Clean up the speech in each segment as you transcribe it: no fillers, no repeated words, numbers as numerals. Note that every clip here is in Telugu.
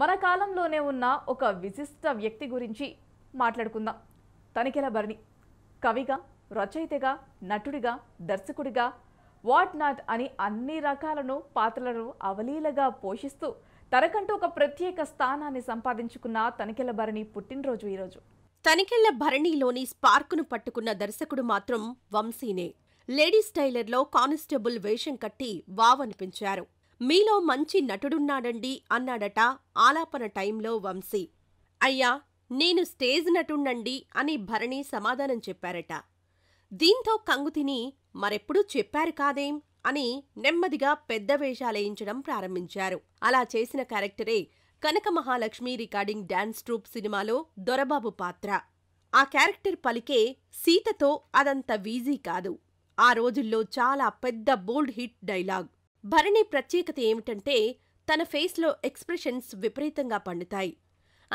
మన కాలంలోనే ఉన్న ఒక విశిష్ట వ్యక్తి గురించి మాట్లాడుకుందాం. తనికెల భరణి కవిగా, రచయితగా, నటుడిగా, దర్శకుడిగా, వాట్ నాట్ అని అన్ని రకాలను పాత్రలను అవలీలగా పోషిస్తూ తనకంటూ ఒక ప్రత్యేక స్థానాన్ని సంపాదించుకున్న తనికెల భరణి పుట్టినరోజు ఈ రోజు. తనికెల భరణిలోని స్పార్కును పట్టుకున్న దర్శకుడు మాత్రం వంశీనే. లేడీస్ టైలర్లో కానిస్టేబుల్ వేషం కట్టి వావనిపించారు. మీలో మంచి నటుడున్నాడండి అన్నాడట ఆలాపన టైంలో వంశీ. అయ్యా నేను స్టేజ్ నటుణ్ణండి అని భరణి సమాధానం చెప్పారట. దీంతో కంగుతిని మరెప్పుడూ చెప్పారు కాదేం అని నెమ్మదిగా పెద్ద వేషాలేయించడం ప్రారంభించారు. అలా చేసిన క్యారెక్టరే కనక మహాలక్ష్మి రికార్డింగ్ డాన్స్ ట్రూప్ సినిమాలో దొరబాబు పాత్ర. ఆ క్యారెక్టర్ పలికే సీతతో అదంత వీజీ కాదు. ఆ రోజుల్లో చాలా పెద్ద బోల్డ్ హిట్ డైలాగ్. భరణి ప్రత్యేకత ఏమిటంటే తన ఫేస్లో ఎక్స్ప్రెషన్స్ విపరీతంగా పండుతాయి.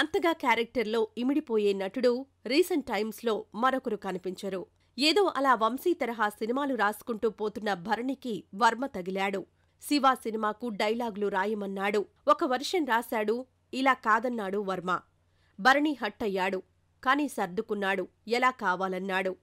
అంతగా క్యారెక్టర్లో ఇమిడిపోయే నటుడు రీసెంట్ టైమ్స్లో మరొకరు కనిపించరు. ఏదో అలా వంశీ తరహా సినిమాలు రాసుకుంటూ పోతున్న భరణికి వర్మ తగిలాడు. శివ సినిమాకు డైలాగులు రాయమన్నాడు. ఒక వర్షన్ రాశాడు, ఇలా కాదన్నాడు వర్మ. భరణి హట్ అయ్యాడు, కానీ సర్దుకున్నాడు. ఎలా కావాలన్నాడు.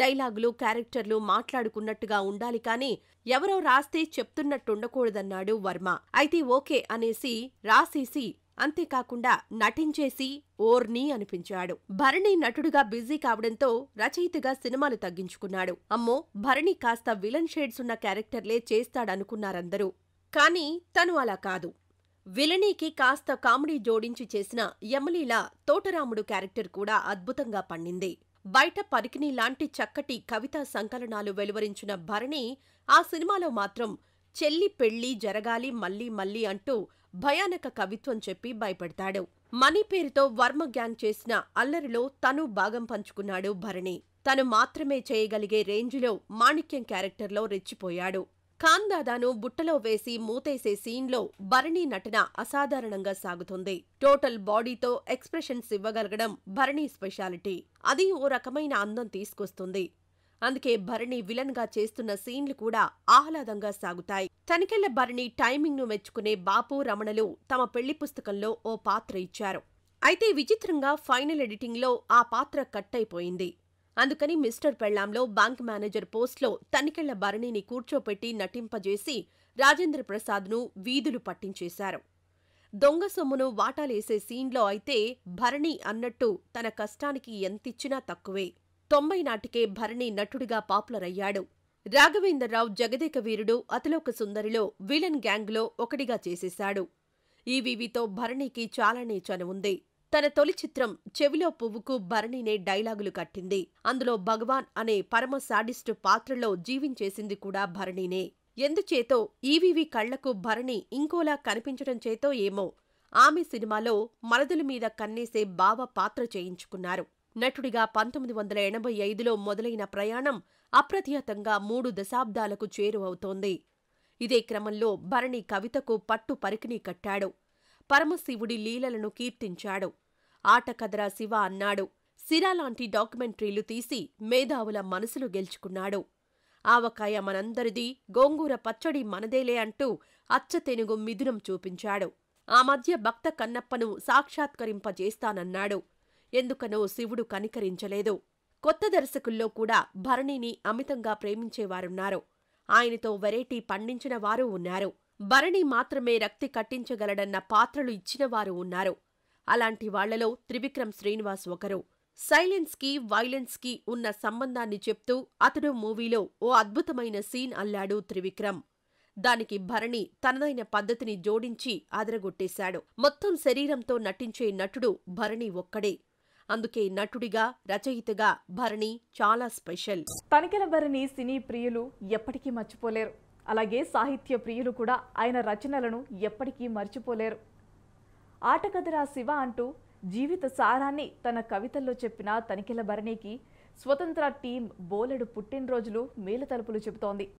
డైలాగులు క్యారెక్టర్లు మాట్లాడుకున్నట్టుగా ఉండాలి కానీ ఎవరో రాస్తే చెప్తున్నట్టుండకూడదన్నాడు వర్మ. అయితే ఓకే అనేసి రాసేసి అంతేకాకుండా నటించేసి ఓర్ని అనిపించాడు. భరణి నటుడుగా బిజీ కావడంతో రచయితగా సినిమాలు తగ్గించుకున్నాడు. అమ్మో భరణి కాస్త విలన్ షేడ్స్ ఉన్న క్యారెక్టర్లే చేస్తాడనుకున్నారందరూ. కానీ తను అలా కాదు. విలనీకి కాస్త కామెడీ జోడించి చేసిన యమలీల తోటరాముడు క్యారెక్టర్ కూడా అద్భుతంగా పండింది. బయట పరికిణి లాంటి చక్కటి కవితా సంకలనాలు వెలువరించిన భరణి ఆ సినిమాలో మాత్రం చెల్లి పెళ్లి జరగాలి మళ్లీ మళ్లీ అంటూ భయానక కవిత్వం చెప్పి భయపెడతాడు. మనీ పేరుతో వర్మ గ్యాంగ్ చేసిన అల్లరిలో తను భాగం పంచుకున్నాడు భరణి. తను మాత్రమే చేయగలిగే రేంజ్లో మాణిక్యం క్యారెక్టర్లో రెచ్చిపోయాడు. ఖాందాదాను బుట్టలో వేసి మూతేసే సీన్లో భరణి నటన అసాధారణంగా సాగుతుంది. టోటల్ బాడీతో ఎక్స్ప్రెషన్స్ ఇవ్వగలగడం భరణి స్పెషాలిటీ. అది ఓ రకమైన అందం తీసుకొస్తుంది. అందుకే భరణి విలన్గా చేస్తున్న సీన్లు కూడా ఆహ్లాదంగా సాగుతాయి. తనికెళ్ల భరణి టైమింగ్ను మెచ్చుకునే బాపు రమణలు తమ పెళ్లి పుస్తకంలో ఓ పాత్ర ఇచ్చారు. అయితే విచిత్రంగా ఫైనల్ ఎడిటింగ్లో ఆ పాత్ర కట్ అయిపోయింది. అందుకని మిస్టర్ పెళ్లాంలో బ్యాంక్ మేనేజర్ పోస్ట్లో తనికెళ్ల భరణిని కూర్చోపెట్టి నటింపజేసి రాజేంద్ర ప్రసాద్ను వీధులు పట్టించేశారు. దొంగ సొమ్మును వాటాలేసే సీన్లో అయితే భరణి అన్నట్టు తన కష్టానికి ఎంతిచ్చినా తక్కువే. 90 నాటికే భరణి నటుడిగా పాపులర్ అయ్యాడు. రాఘవేంద్రరావు జగదేక వీరుడు, అతిలోక సుందరిలో విలన్ గ్యాంగ్లో ఒకడిగా చేసేశాడు. ఈవీవీతో భరణికి చాలానే చనువుంది. తన తొలి చిత్రం చెవిలో పువ్వుకు భరణినే డైలాగులు కట్టింది. అందులో భగవాన్ అనే పరమ సాడిస్టు పాత్రలో జీవించేసింది కూడా భరణినే. ఎందుచేతో ఈవీవి కళ్లకు భరణి ఇంకోలా కనిపించడం చేతో ఏమో ఆమె సినిమాలో మలదుల మీద కన్నేసే బావ పాత్ర చేయించుకున్నారు. నటుడిగా 1985లో మొదలైన ప్రయాణం అప్రతిహతంగా 3 దశాబ్దాలకు చేరువవుతోంది. ఇదే క్రమంలో భరణి కవితకు పట్టు పరికిణీ కట్టాడు. పరమశివుడి లీలలను కీర్తించాడు. ఆట కదరా శివ అన్నాడు. సిరా లాంటి డాక్యుమెంటరీలు తీసి మేధావుల మనసులు గెలుచుకున్నాడు. ఆవకాయ మనందరిది, గోంగూర పచ్చడి మనదేలే అంటూ అచ్చతెనుగు మిథునం చూపించాడు. ఆ మధ్య భక్త కన్నప్పను సాక్షాత్కరింపజేస్తానన్నాడు. ఎందుకనో శివుడు కనికరించలేదు. కొత్త దర్శకుల్లో కూడా భరణిని అమితంగా ప్రేమించేవారున్నారు. ఆయనతో వెరైటీ పండించిన వారు ఉన్నారు. భరణి మాత్రమే రక్తి కట్టించగలడన్న పాత్రలు ఇచ్చినవారు ఉన్నారు. అలాంటి వాళ్లలో త్రివిక్రమ్ శ్రీనివాస్ ఒకరు. సైలెన్స్కి వైలెన్స్కి ఉన్న సంబంధాన్ని చెప్తూ అతడు మూవీలో ఓ అద్భుతమైన సీన్ అల్లాడు త్రివిక్రమ్. దానికి భరణి తనదైన పద్ధతిని జోడించి అదరగొట్టేశాడు. మొత్తం శరీరంతో నటించే నటుడు భరణి ఒక్కడే. అందుకే నటుడిగా రచయితగా భరణి చాలా స్పెషల్. తనికెల భరణి సినీ ప్రియులు ఎప్పటికీ మర్చిపోలేరు. అలాగే సాహిత్య ప్రియులు కూడా ఆయన రచనలను ఎప్పటికీ మర్చిపోలేరు. ఆటకథరా శివ అంటూ జీవిత సారాన్ని తన కవితల్లో చెప్పిన తనికెల భరణికి స్వతంత్ర టీం బోలెడు పుట్టినరోజులు మేలు తలుపులు చెబుతోంది.